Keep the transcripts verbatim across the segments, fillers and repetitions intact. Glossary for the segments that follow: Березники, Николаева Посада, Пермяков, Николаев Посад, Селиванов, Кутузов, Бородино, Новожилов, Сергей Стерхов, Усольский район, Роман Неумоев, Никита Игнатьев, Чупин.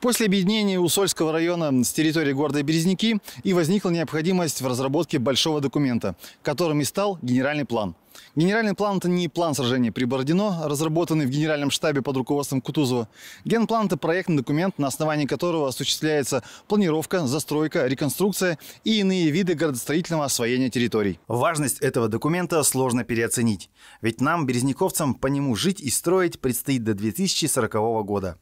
После объединения Усольского района с территории города Березники и возникла необходимость в разработке большого документа, которым и стал генеральный план. Генеральный план – это не план сражения при Бородино, разработанный в генеральном штабе под руководством Кутузова. Генплан – это проектный документ, на основании которого осуществляется планировка, застройка, реконструкция и иные виды градостроительного освоения территорий. Важность этого документа сложно переоценить. Ведь нам, березниковцам, по нему жить и строить предстоит до две тысячи сорокового года.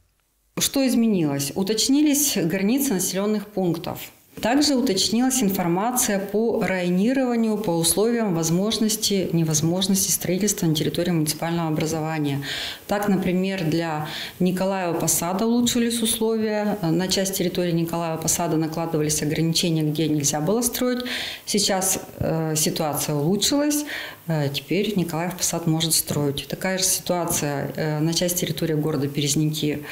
Что изменилось? Уточнились границы населенных пунктов. Также уточнилась информация по районированию, по условиям возможности, невозможности строительства на территории муниципального образования. Так, например, для Николаева Посада улучшились условия. На часть территории Николаева Посада накладывались ограничения, где нельзя было строить. Сейчас э, ситуация улучшилась. Теперь Николаев Посад может строить. Такая же ситуация на части территории города Березники.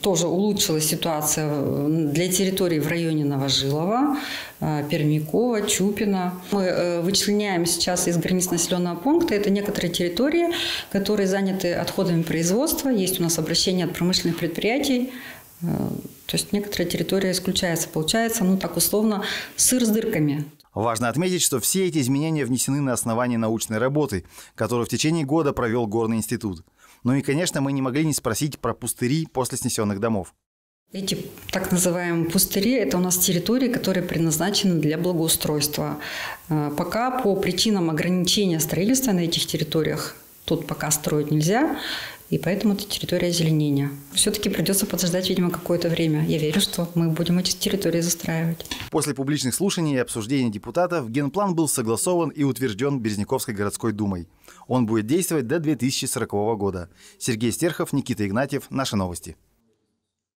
Тоже улучшилась ситуация для территорий в районе Новожилова, Пермякова, Чупина. Мы вычленяем сейчас из границ населенного пункта. Это некоторые территории, которые заняты отходами производства. Есть у нас обращение от промышленных предприятий. То есть некоторая территория исключается. Получается, ну так условно, сыр с дырками. Важно отметить, что все эти изменения внесены на основании научной работы, которую в течение года провел горный институт. Ну и, конечно, мы не могли не спросить про пустыри после снесенных домов. Эти так называемые пустыри – это у нас территории, которые предназначены для благоустройства. Пока по причинам ограничения строительства на этих территориях тут пока строить нельзя, и поэтому это территория озеленения. Все-таки придется подождать, видимо, какое-то время. Я верю, что мы будем эти территории застраивать. После публичных слушаний и обсуждений депутатов генплан был согласован и утвержден Березниковской городской думой. Он будет действовать до две тысячи сорокового года. Сергей Стерхов, Никита Игнатьев. Наши новости.